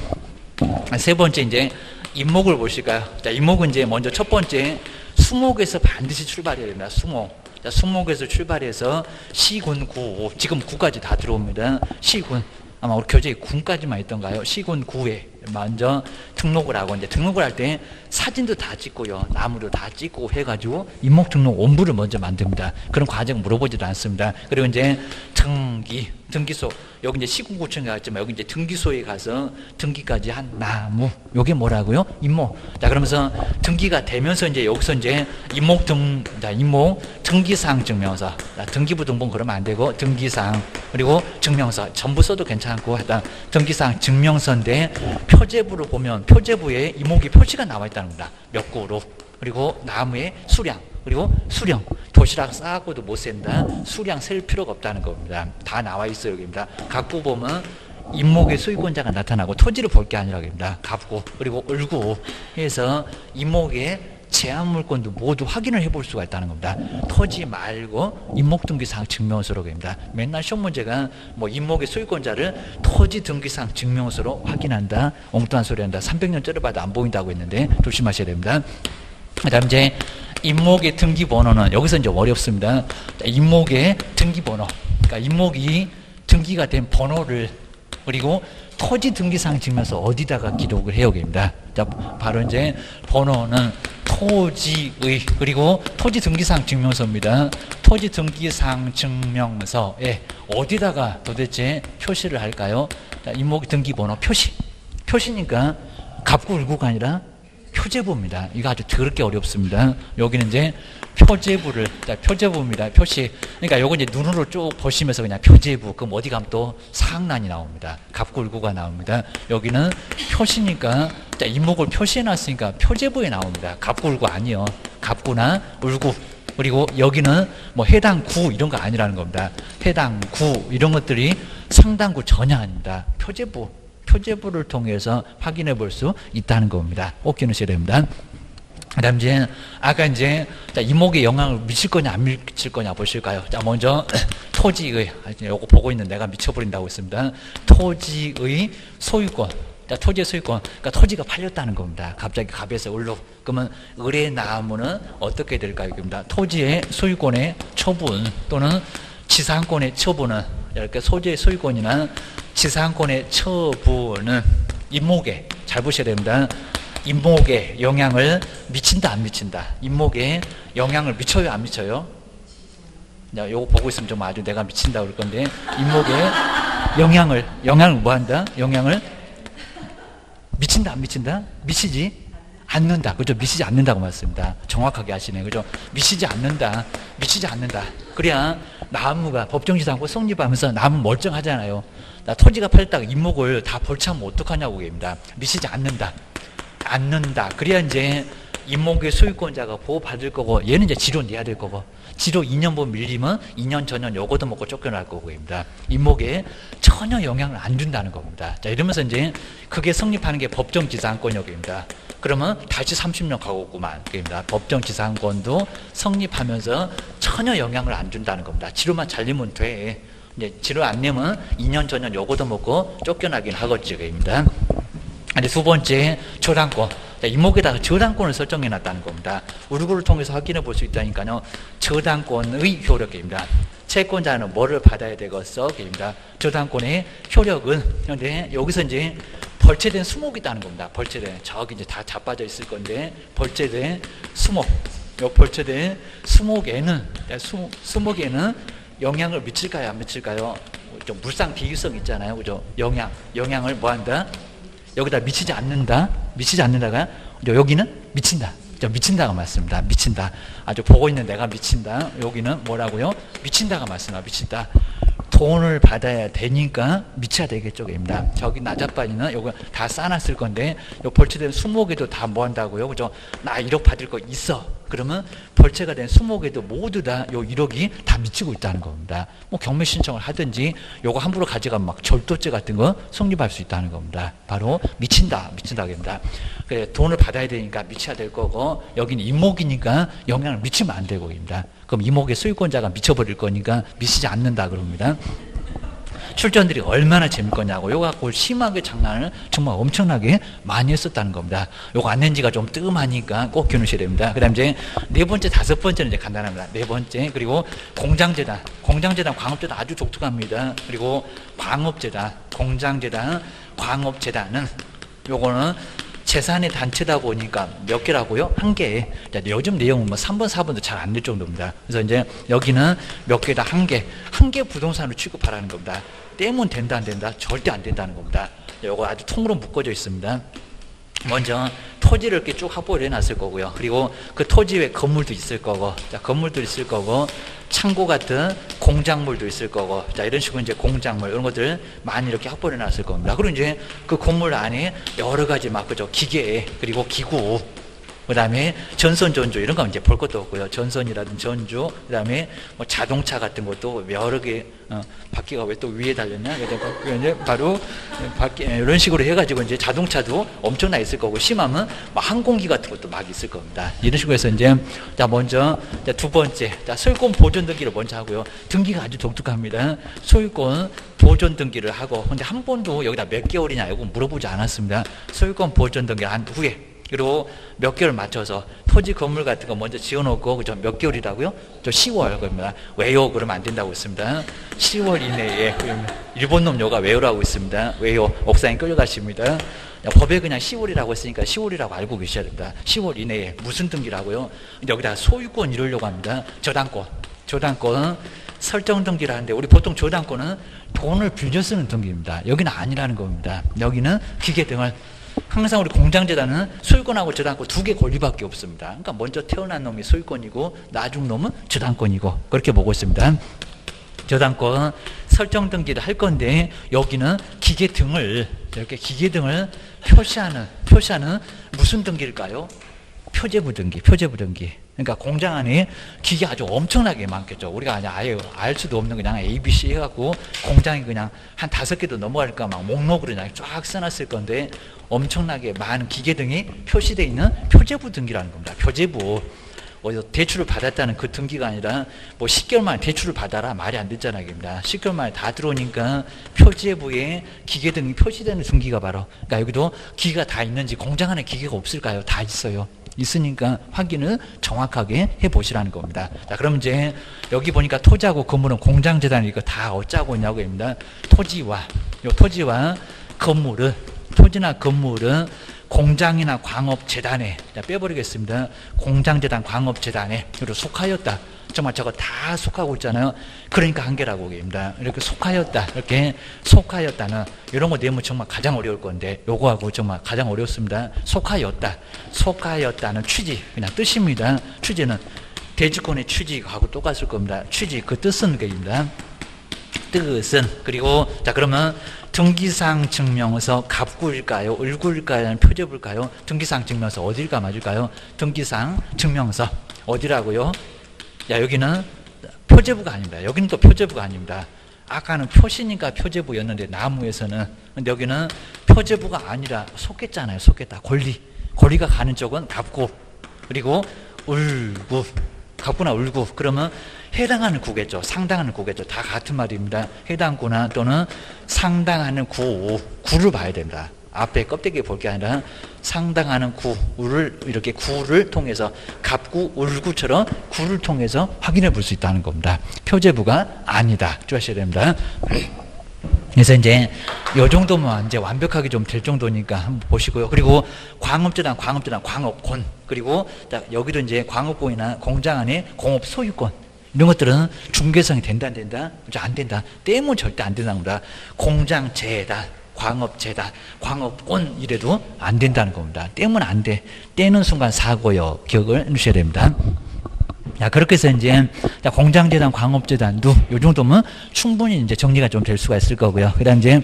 세 번째, 이제 임목을 보실까요? 자, 임목은 이제 먼저 첫 번째, 수목에서 반드시 출발해야 됩니다. 수목. 자, 수목에서 출발해서 시군 구, 지금 구까지 다 들어옵니다. 시군. 아마 우리 교재에 군까지만 있던가요? 시군 구에 먼저 등록을 하고, 이제 등록을 할 때 사진도 다 찍고요, 나무도 다 찍고 해가지고 임목 등록 원부를 먼저 만듭니다. 그런 과정 물어보지도 않습니다. 그리고 이제 등기, 등기소. 여기 이제 시군구청에 갔지만 여기 이제 등기소에 가서 등기까지 한 나무. 요게 뭐라고요? 임목. 자, 그러면서 등기가 되면서 이제 여기서 이제 임목 등, 자, 임목 등기상 증명서. 자, 등기부 등본 그러면 안 되고 등기상. 그리고 증명서. 전부 써도 괜찮고, 일단 등기상 증명서인데 표제부를 보면 표제부에 임목이 표시가 나와 있다는 겁니다. 몇 구로. 그리고 나무의 수량. 그리고 수령. 도시락 싸고도 못 센다. 수량 셀 필요가 없다는 겁니다. 다 나와 있어요. 여기입니다. 각구 보면 임목의 소유권자가 나타나고 토지를 볼 게 아니라 여기입니다. 갑구. 그리고 을구 해서 임목의 제한물권도 모두 확인을 해볼 수가 있다는 겁니다. 토지 말고 임목등기상 증명서로 입니다. 맨날 시험 문제가 뭐 임목의 소유권자를 토지등기상 증명서로 확인한다, 엉뚱한 소리 한다, 삼백 년 쩔어봐도 안 보인다고 했는데 조심하셔야 됩니다. 그 다음 이제 임목의 등기번호는 여기서 이제 어렵습니다. 자, 임목의 등기번호. 그러니까 임목이 등기가 된 번호를, 그리고 토지 등기상 증명서 어디다가 기록을 해야 됩니다. 자, 바로 이제 번호는 토지의, 그리고 토지 등기상 증명서입니다. 토지 등기상 증명서에 어디다가 도대체 표시를 할까요? 자, 임목의 등기번호 표시. 표시니까 갑구을구가 아니라 표제부입니다. 이거 아주 더럽게 어렵습니다. 여기는 이제 표제부를, 자, 표제부입니다. 표시. 그러니까 요거 이제 눈으로 쭉 보시면서 그냥 표제부. 그럼 어디 가면 또 사항란이 나옵니다. 갑구을구가 나옵니다. 여기는 표시니까, 자, 임목을 표시해놨으니까 표제부에 나옵니다. 갑구을구 아니요. 갑구나 을구. 그리고 여기는 뭐 해당 구 이런 거 아니라는 겁니다. 해당 구 이런 것들이 상당구 전혀 아닙니다. 표제부. 표제부를 통해서 확인해 볼 수 있다는 겁니다. 꼭 기억하셔야 됩니다. 그 다음 이제 아까 이제 임목에 영향을 미칠 거냐 안 미칠 거냐 보실까요? 자, 먼저 토지의, 요거 보고 있는 내가 미쳐버린다고 했습니다. 토지의 소유권. 자, 토지의 소유권. 그러니까 토지가 팔렸다는 겁니다. 갑자기 갑에서 을로. 그러면 을에 나가면은 어떻게 될까요? 이겁니다. 토지의 소유권의 처분 또는 지상권의 처분은, 이렇게 소재의 소유권이나 지상권의 처분은 임목에, 잘 보셔야 됩니다. 임목에 영향을 미친다, 안 미친다? 임목에 영향을 미쳐요, 안 미쳐요? 자, 요거 보고 있으면 좀 아주 내가 미친다 그럴 건데, 임목에 영향을, 영향을 뭐 한다? 영향을 미친다, 안 미친다? 미치지 않는다. 그죠? 미치지 않는다고 말씀입니다. 정확하게 하시네. 그죠? 미치지 않는다. 미치지 않는다. 그래야 나무가 법정지상권 성립하면서 나무 멀쩡하잖아요. 나 토지가 팔렸다가 임목을 다 벌치하면 어떡하냐고 얘기입니다. 미치지 않는다. 않는다. 그래야 이제 임목의 소유권자가 보호받을 거고, 얘는 이제 지로 내야 될 거고, 지로 이 년분 밀리면 이 년 전년 요거도 먹고 쫓겨날 거고입니다. 임목에 전혀 영향을 안 준다는 겁니다. 자, 이러면서 이제 그게 성립하는 게 법정지상권역입니다. 그러면 다시 삼십 년 가고 있구만. 그입니다. 법정지상권도 성립하면서 전혀 영향을 안 준다는 겁니다. 지로만 잘 내면 돼. 이제 지로 안 내면 이 년 전년 요거도 먹고 쫓겨나긴 하겠지. 그입니다. 이제 두 번째, 저당권. 임목에다가 저당권을 설정해 놨다는 겁니다. 우르구를 통해서 확인해 볼 수 있다니까요. 저당권의 효력입니다. 채권자는 뭐를 받아야 되겠어? 입니다. 저당권의 효력은, 그런데 여기서 이제 벌채된 수목이 있다는 겁니다. 벌채된, 저기 이제 다 자빠져 있을 건데, 벌채된 수목. 요 벌채된 수목에는, 수, 수목에는 영향을 미칠까요? 안 미칠까요? 좀 물상 비유성 있잖아요. 그죠? 영향. 영향을 뭐 한다? 여기다 미치지 않는다. 미치지 않는다가 여기는 미친다. 미친다가 맞습니다. 미친다. 아주 보고 있는 내가 미친다. 여기는 뭐라고요? 미친다가 맞습니다. 미친다. 돈을 받아야 되니까 미쳐야 되겠죠,입니다. 저기 나자빠지는 요거 다 쌓아놨을 건데, 요 벌채된 수목에도 다 뭐 한다고요? 그죠? 나 일억 받을 거 있어. 그러면 벌채가 된 수목에도 모두 다 요 일억이 다 미치고 있다는 겁니다. 뭐 경매 신청을 하든지 요거 함부로 가져가면 막 절도죄 같은 거 성립할 수 있다는 겁니다. 바로 미친다, 미친다입니다. 그래, 돈을 받아야 되니까 미쳐야 될 거고, 여기는 임목이니까 영향을 미치면 안 되고입니다. 그럼 임목의 소유권자가 미쳐버릴 거니까 미치지 않는다 그럽니다. 출전들이 얼마나 재밌거냐고. 요거 갖고 심하게 장난을 정말 엄청나게 많이 했었다는 겁니다. 요거 안 낸지가 좀 뜸하니까 꼭 겨누셔야 됩니다. 그 다음 이제 네 번째, 다섯 번째는 이제 간단합니다. 네 번째, 그리고 공장재단. 공장재단, 광업재단 아주 독특합니다. 그리고 광업재단, 공장재단, 광업재단은 요거는 재산의 단체다 보니까 몇 개라고요? 한 개. 요즘 내용은 뭐 삼 번, 사 번도 잘 안 될 정도입니다. 그래서 이제 여기는 몇 개다 한 개. 한 개 부동산을 취급하라는 겁니다. 떼면 된다, 안 된다? 절대 안 된다는 겁니다. 요거 아주 통으로 묶어져 있습니다. 먼저 토지를 이렇게 쭉 확보를 해놨을 거고요. 그리고 그 토지 외에 건물도 있을 거고, 자, 건물도 있을 거고, 창고 같은 공작물도 있을 거고, 자, 이런 식으로 이제 공작물, 이런 것들 많이 이렇게 확보를 해놨을 겁니다. 그리고 이제 그 건물 안에 여러 가지 막, 그죠? 기계, 그리고 기구, 그 다음에 전선, 전조, 이런 거 이제 볼 것도 없고요. 전선이라든지 전조, 그 다음에 뭐 자동차 같은 것도 여러 개, 어, 바퀴가 왜 또 위에 달렸냐? 이제 바로 바퀴, 이런 식으로 해가지고 이제 자동차도 엄청나 있을 거고, 심하면 뭐 항공기 같은 것도 막 있을 겁니다. 이런 식으로 해서 이제, 자, 먼저, 자, 두 번째, 자, 소유권 보존 등기를 먼저 하고요. 등기가 아주 독특합니다. 소유권 보존 등기를 하고, 근데 한 번도 여기다 몇 개월이냐, 이거 물어보지 않았습니다. 소유권 보존 등기를 한 후에, 그리고 몇 개월 맞춰서 토지 건물 같은 거 먼저 지어놓고, 그죠? 몇 개월이라고요? 저 시월, 그럽니다. 왜요? 그러면 안 된다고 했습니다. 시월 이내에, 일본 놈 요가 왜요라고 있습니다. 왜요? 옥상에 끌려가십니다. 법에 그냥 시월이라고 했으니까 시월이라고 알고 계셔야 됩니다. 시월 이내에 무슨 등기라고요? 근데 여기다 소유권 이루려고 합니다. 저당권. 저당권. 설정 등기를 하는데, 우리 보통 저당권은 돈을 빌려 쓰는 등기입니다. 여기는 아니라는 겁니다. 여기는 기계 등을, 항상 우리 공장재단은 소유권하고 저당권 두 개 권리밖에 없습니다. 그러니까 먼저 태어난 놈이 소유권이고, 나중 놈은 저당권이고, 그렇게 보고 있습니다. 저당권 설정 등기를 할 건데, 여기는 기계 등을, 이렇게 기계 등을 표시하는, 표시하는 무슨 등기일까요? 표제부 등기, 표제부 등기. 그러니까 공장 안에 기계 아주 엄청나게 많겠죠. 우리가 아예 알 수도 없는 그냥 에이 비 씨 해갖고 공장이 그냥 한 다섯 개도 넘어갈까 막 목록으로 그냥 쫙 써놨을 건데, 엄청나게 많은 기계 등이 표시되어 있는 표제부 등기라는 겁니다. 표제부. 어디서 대출을 받았다는 그 등기가 아니라 뭐 십 개월 만에 대출을 받아라, 말이 안 되잖아요. 십 개월 만에 다 들어오니까 표제부에 기계 등이 표시되는 등기가 바로, 그러니까 여기도 기계가 다 있는지 공장 안에 기계가 없을까요? 다 있어요. 있으니까 확인을 정확하게 해보시라는 겁니다. 자, 그럼 이제 여기 보니까 토지하고 건물은 공장재단이니까 다 어쩌고 있냐고 합니다. 토지와, 요 토지와 건물을, 토지나 건물은 공장이나 광업재단에, 빼버리겠습니다. 공장재단, 광업재단에 속하였다. 정말 저거 다 속하고 있잖아요. 그러니까 한계라고 얘기합니다. 이렇게 속하였다, 이렇게 속하였다는 이런 거 내면 정말 가장 어려울 건데 요거하고 정말 가장 어렵습니다. 속하였다, 속하였다는 취지, 그냥 뜻입니다. 취지는 대주권의 취지하고 똑같을 겁니다. 취지, 그 뜻은 그입니다. 뜻은. 그리고 자, 그러면 등기상 증명서 갑구일까요? 을구일까요? 아니면 표제부일까요? 등기상 증명서 어딜까 맞을까요? 등기상 증명서 어디라고요? 야, 여기는 표제부가 아닙니다. 여기는 또 표제부가 아닙니다. 아까는 표시니까 표제부였는데 나무에서는, 근데 여기는 표제부가 아니라 속했잖아요. 속했다. 권리. 권리가 가는 쪽은 갑구, 그리고 을구. 갑구나 을구. 그러면 해당하는 구겠죠. 상당하는 구겠죠. 다 같은 말입니다. 해당구나 또는 상당하는 구, 구를 봐야 됩니다. 앞에 껍데기 볼 게 아니라 상당하는 구, 을을 이렇게 구를 통해서 갑구, 을구처럼 구를 통해서 확인해 볼 수 있다는 겁니다. 표제부가 아니다. 주의하셔야 됩니다. 그래서 이제 요 정도만 이제 완벽하게 좀 될 정도니까 한번 보시고요. 그리고 광업재단, 광업재단, 광업권. 그리고 여기도 이제 광업권이나 공장 안에 공업 소유권. 이런 것들은 중개성이 된다, 안 된다? 안 된다. 떼면 절대 안 된다는 겁니다. 공장 재단, 광업재단, 광업권 이래도 안 된다는 겁니다. 떼면 안 돼. 떼는 순간 사고요. 기억을 해주셔야 됩니다. 자, 그렇게 해서 이제 공장재단, 광업재단도 요 정도면 충분히 이제 정리가 좀 될 수가 있을 거고요. 그 다음 이제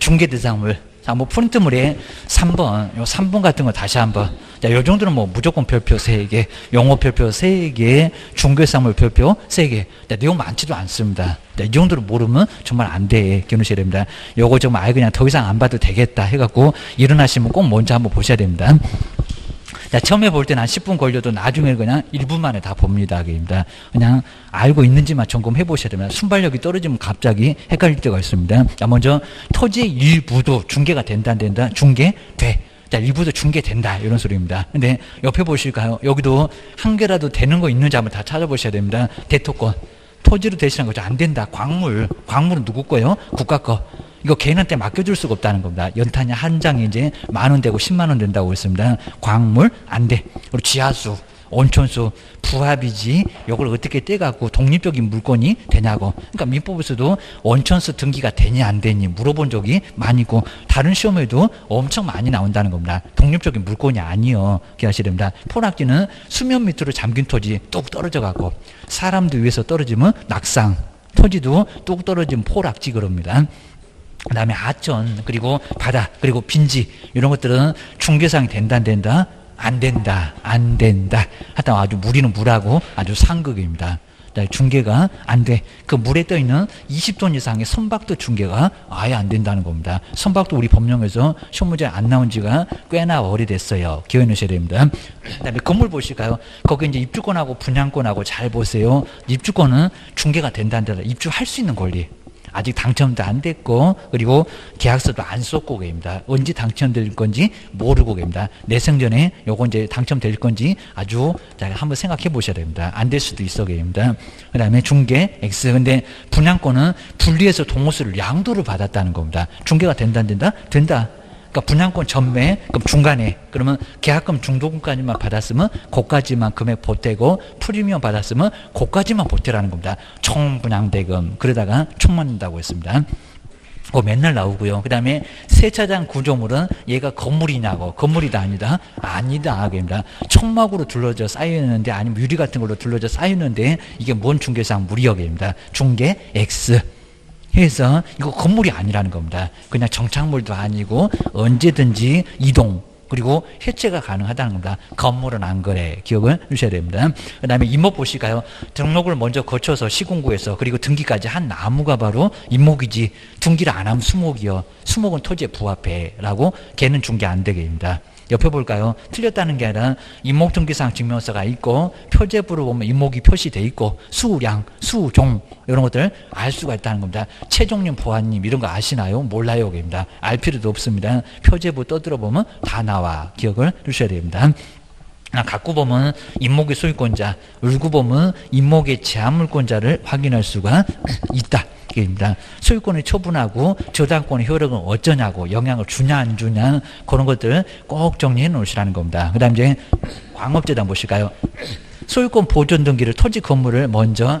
중개 대상물. 자, 뭐 프린트물에 삼 번, 요 삼 번 같은 거 다시 한번. 자, 요 정도는 뭐 무조건 별표 세 개, 용어 별표 세 개, 중개상물 별표 세 개. 자, 내용 많지도 않습니다. 자, 이 정도로 모르면 정말 안 돼. 기억하셔야 됩니다. 요거 정말 아예 그냥 더 이상 안 봐도 되겠다 해갖고 일어나시면 꼭 먼저 한번 보셔야 됩니다. 자, 처음에 볼 때는 한 십 분 걸려도 나중에 그냥 일 분 만에 다 봅니다. 그냥 알고 있는지만 점검해 보셔야 됩니다. 순발력이 떨어지면 갑자기 헷갈릴 때가 있습니다. 자, 먼저 토지 일부도 중개가 된다, 안 된다? 중개 돼. 자, 일부도 중개된다, 이런 소리입니다. 근데 옆에 보실까요? 여기도 한 개라도 되는 거 있는지 한번 다 찾아보셔야 됩니다. 대토권. 토지로 대신한 거죠. 안 된다. 광물. 광물은 누구 거예요? 국가 거. 이거 개인한테 맡겨줄 수가 없다는 겁니다. 연탄이 한 장이 이제 만 원 되고 십만 원 된다고 했습니다. 광물 안 돼. 그리고 지하수, 온천수, 부합이지 이걸 어떻게 떼갖고 독립적인 물건이 되냐고. 그러니까 민법에서도 온천수 등기가 되니 안 되니 물어본 적이 많이 있고 다른 시험에도 엄청 많이 나온다는 겁니다. 독립적인 물건이 아니요. 기억하셔야 됩니다. 포락지는 수면 밑으로 잠긴 토지 뚝 떨어져갖고 사람도 위에서 떨어지면 낙상, 토지도 뚝 떨어지면 포락지 그럽니다. 그 다음에 하천, 그리고 바다, 그리고 빈지, 이런 것들은 중개상이 된다, 안 된다? 안 된다, 안 된다. 하여튼 아주 무리는 무라고 아주 상극입니다. 중개가 안 돼. 그 물에 떠있는 이십 톤 이상의 선박도 중개가 아예 안 된다는 겁니다. 선박도 우리 법령에서 시험 문제 안 나온 지가 꽤나 오래됐어요. 기억해 놓으셔야 됩니다. 그 다음에 건물 보실까요? 거기 이제 입주권하고 분양권하고 잘 보세요. 입주권은 중개가 된다, 안 된다? 입주할 수 있는 권리. 아직 당첨도 안 됐고, 그리고 계약서도 안 썼고 계십니다. 언제 당첨될 건지 모르고 계십니다. 내 생전에 요거 이제 당첨될 건지 아주 잘 한번 생각해 보셔야 됩니다. 안 될 수도 있어 계십니다. 그 다음에 중개 X. 근데 분양권은 분리해서 동호수를 양도를 받았다는 겁니다. 중개가 된다, 안 된다? 된다. 그러니까 분양권 전매, 그럼 중간에, 그러면 계약금 중도금까지만 받았으면 그까지만 금액 보태고 프리미엄 받았으면 그까지만 보태라는 겁니다. 총분양대금, 그러다가 총 맞는다고 했습니다. 그거 맨날 나오고요. 그 다음에 세차장 구조물은 얘가 건물이냐고. 건물이다, 아니다? 아니다. 그입니다. 천막으로 둘러져 쌓여있는데 아니면 유리 같은 걸로 둘러져 쌓여있는데 이게 뭔 중개상 무리역입니다. 중개 X. 해서 이거 건물이 아니라는 겁니다. 그냥 정착물도 아니고 언제든지 이동 그리고 해체가 가능하다는 겁니다. 건물은 안 그래. 기억을 해주셔야 됩니다. 그 다음에 임목 보실까요? 등록을 먼저 거쳐서 시군구에서 그리고 등기까지 한 나무가 바로 임목이지 등기를 안 하면 수목이요. 수목은 토지에 부합해 라고 걔는 중개 안 되게 됩니다. 옆에 볼까요? 틀렸다는 게 아니라 임목등기상 증명서가 있고 표제부를 보면 임목이 표시되어 있고 수량, 수종 이런 것들 알 수가 있다는 겁니다. 최종님, 보안님 이런 거 아시나요? 몰라요. 입니다. 알 필요도 없습니다. 표제부 떠들어보면 다 나와. 기억을 두셔야 됩니다. 갖고 보면 임목의 소유권자, 울고 보면 임목의 제한물권자를 확인할 수가 있다. 입니다. 소유권을 처분하고 저당권의 효력은 어쩌냐고, 영향을 주냐 안 주냐, 그런 것들 꼭 정리해 놓으시라는 겁니다. 그 다음 이제 광업재단 보실까요? 소유권 보존 등기를, 토지 건물을 먼저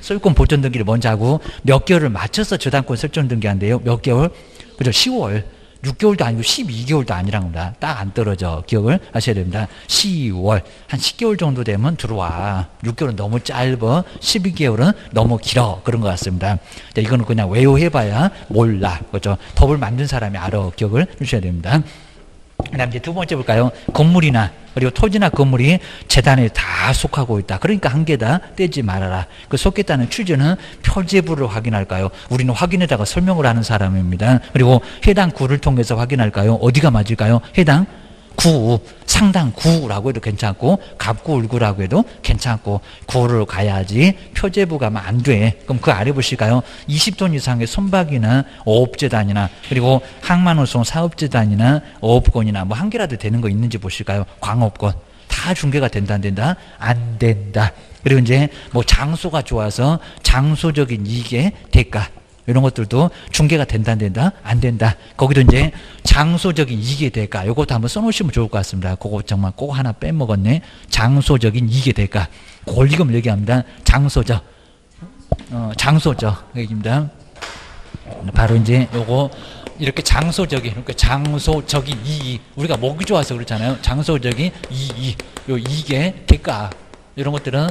소유권 보존 등기를 먼저 하고 몇 개월을 맞춰서 저당권 설정 등기한대요. 몇 개월? 그죠? 시월. 육 개월도 아니고 십이 개월도 아니라는 겁니다. 딱 안 떨어져. 기억을 하셔야 됩니다. 시월. 한 십 개월 정도 되면 들어와. 육 개월은 너무 짧아. 십이 개월은 너무 길어. 그런 것 같습니다. 이거는 그냥 외워해봐야 몰라. 그렇죠? 법을 만든 사람이 알아. 기억을 주셔야 됩니다. 그 다음 이제 두 번째 볼까요? 건물이나 그리고 토지나 건물이 재단에 다 속하고 있다. 그러니까 한 개 다 떼지 말아라. 그 속겠다는 취지는 표제부를 확인할까요? 우리는 확인에다가 설명을 하는 사람입니다. 그리고 해당 구를 통해서 확인할까요? 어디가 맞을까요? 해당 구, 상당 구라고 해도 괜찮고 갑구, 울구라고 해도 괜찮고 구로 가야지. 표제부 가면 안 돼. 그럼 그 아래 보실까요? 이십 톤 이상의 손박이나 어업재단이나 그리고 항만운송 사업재단이나 어업권이나 뭐 한 개라도 되는 거 있는지 보실까요? 광업권 다 중개가 된다 안 된다? 안 된다. 그리고 이제 뭐 장소가 좋아서 장소적인 이익의 대가 이런 것들도 중개가 된다 안 된다? 안 된다. 거기도 이제 장소적인 이익의 대가 이것도 한번 써놓으시면 좋을 것 같습니다. 그거 정말 꼭 하나 빼먹었네. 장소적인 이익의 대가. 권리금 얘기합니다. 장소적. 어, 장소적 얘기입니다. 바로 이제 요거 이렇게 장소적인, 이렇게 장소적인 이익. 우리가 목이 좋아서 그렇잖아요. 장소적인 이익. 요 이익의 대가. 이런 것들은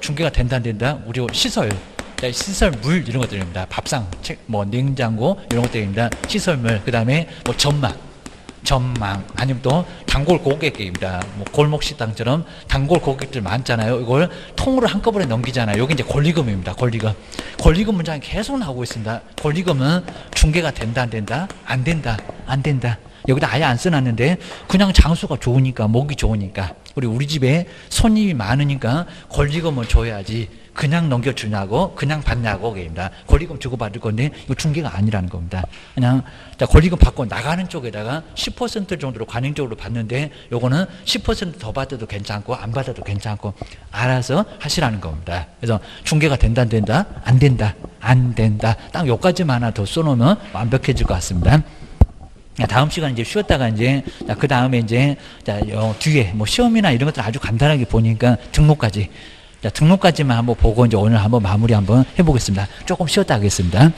중개가 된다 안 된다? 우리 시설. 시설물 이런 것들입니다. 밥상, 책, 뭐 냉장고 이런 것들입니다. 시설물, 그 다음에 뭐 전망, 전망 아니면 또 단골 고객입니다. 뭐 골목 식당처럼 단골 고객들 많잖아요. 이걸 통으로 한꺼번에 넘기잖아요. 여기 이제 권리금입니다. 권리금, 권리금 문장이 계속 나오고 있습니다. 권리금은 중개가 된다 안 된다? 안 된다, 안 된다. 여기다 아예 안 써놨는데 그냥 장소가 좋으니까, 목이 좋으니까, 우리 우리 집에 손님이 많으니까 권리금을 줘야지. 그냥 넘겨주냐고, 그냥 받냐고, 그입니다. 권리금 주고 받을 건데, 이거 중개가 아니라는 겁니다. 그냥, 자, 권리금 받고 나가는 쪽에다가 십 퍼센트 정도로 관행적으로 받는데, 요거는 십 퍼센트 더 받아도 괜찮고, 안 받아도 괜찮고, 알아서 하시라는 겁니다. 그래서 중개가 된다, 안 된다? 안 된다, 안 된다. 딱 요까지만 하나 더 써놓으면 완벽해질 것 같습니다. 다음 시간 이제 쉬었다가 이제, 그 다음에 이제, 자, 요 뒤에 뭐 시험이나 이런 것들 아주 간단하게 보니까 등록까지. 자, 등록까지만 한번 보고 이제 오늘 한번 마무리 한번 해보겠습니다. 조금 쉬었다 하겠습니다.